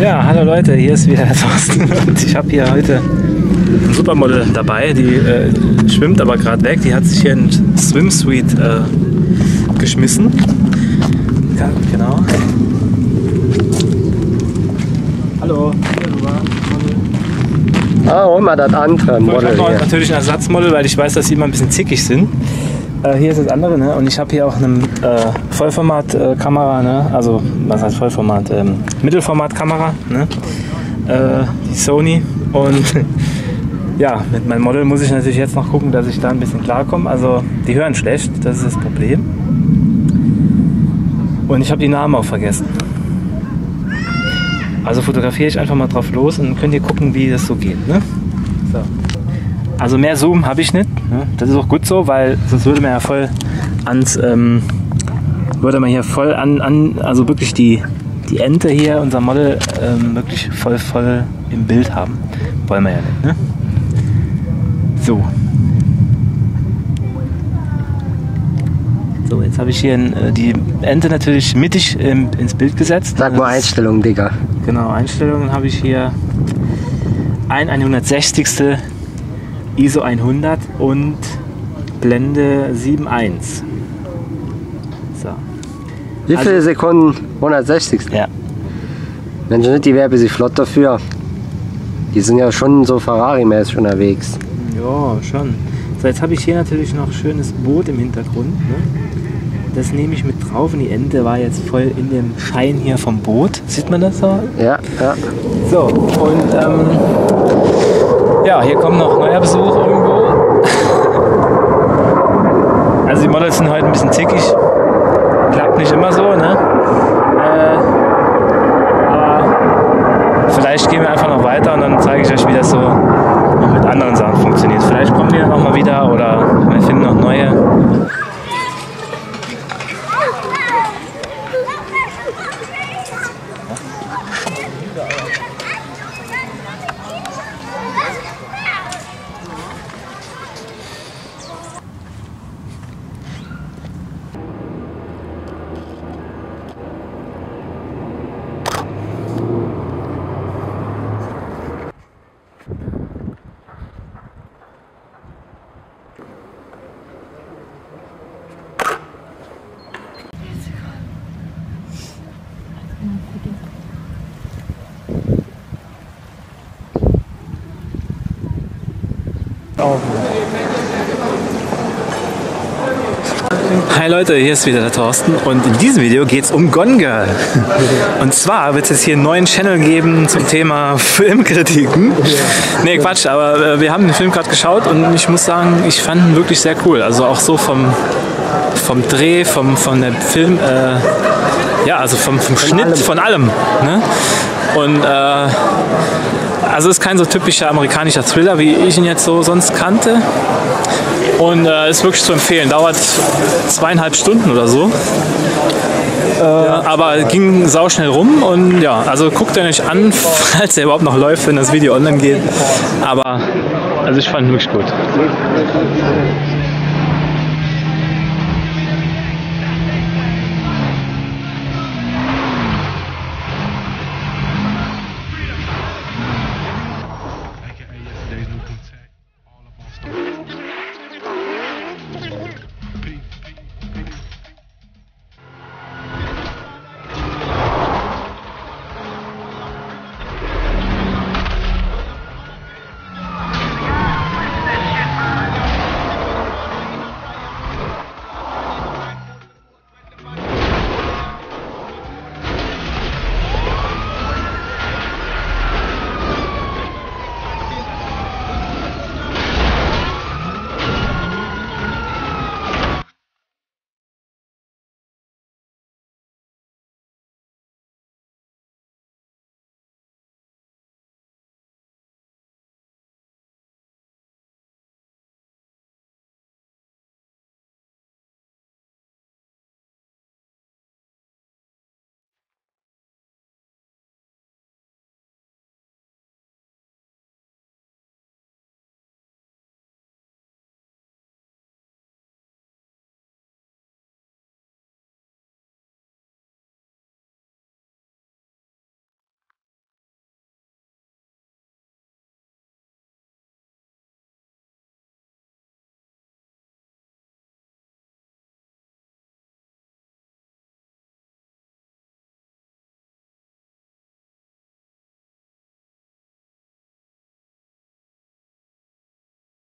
Ja, hallo Leute, hier ist wieder Thorsten und ich habe hier heute ein Supermodel dabei, die schwimmt aber gerade weg. Die hat sich hier in Swimsuit geschmissen. Ja, genau. Hallo. Ah, hol mal das andere Model. Ich habe natürlich ein Ersatzmodel, weil ich weiß, dass die immer ein bisschen zickig sind. Hier ist das andere, ne? Und ich habe hier auch eine Vollformat-Kamera, ne? Also, was heißt Vollformat? Mittelformat-Kamera, ne? Die Sony. Und ja, mit meinem Model muss ich natürlich jetzt noch gucken, dass ich da ein bisschen klarkomme. Also, die hören schlecht, das ist das Problem. Und ich habe die Namen auch vergessen. Also fotografiere ich einfach mal drauf los und könnt ihr gucken, wie das so geht, ne? So. Also mehr Zoom habe ich nicht. Ne? Das ist auch gut so, weil sonst würde man ja voll ans, also wirklich die Ente hier, unser Model, wirklich voll im Bild haben. Wollen wir ja nicht, ne? So. So, jetzt habe ich hier die Ente natürlich mittig ins Bild gesetzt. Sag mal Einstellungen, Digga. Genau, Einstellungen habe ich hier 1/160. ISO 100 und Blende 7.1. So. Wie viele Sekunden? 160. Ja. Wenn schon nicht, die Werbe sich flott dafür. Die sind ja schon so Ferrari-mäßig unterwegs. Ja, schon. So, jetzt habe ich hier natürlich noch ein schönes Boot im Hintergrund. Ne? Das nehme ich mit drauf und die Ente war jetzt voll in dem Schein hier vom Boot. Sieht man das so? Ja, ja. So, und ja, hier kommt noch neuer Besuch irgendwo. Also die Models sind heute ein bisschen zickig. Klappt nicht immer so, ne? Aber vielleicht gehen wir einfach noch weiter und dann zeige ich euch, wie das so noch mit anderen Sachen funktioniert. Vielleicht kommen die noch mal wieder oder wir finden noch neue. Hi Leute, hier ist wieder der Thorsten und in diesem Video geht es um Gone Girl. Und zwar wird es jetzt hier einen neuen Channel geben zum Thema Filmkritiken. Nee, Quatsch, aber wir haben den Film gerade geschaut und ich muss sagen, ich fand ihn wirklich sehr cool. Also auch so vom Dreh, von der Film, ja, also vom Schnitt, allem. Von allem. Ne? Und also ist kein so typischer amerikanischer Thriller, wie ich ihn jetzt so sonst kannte. Und ist wirklich zu empfehlen. Dauert 2,5 Stunden oder so. Ja, aber ging sauschnell rum. Und ja, also guckt ihn euch an, falls er überhaupt noch läuft, wenn das Video online geht. Aber also ich fand ihn wirklich gut.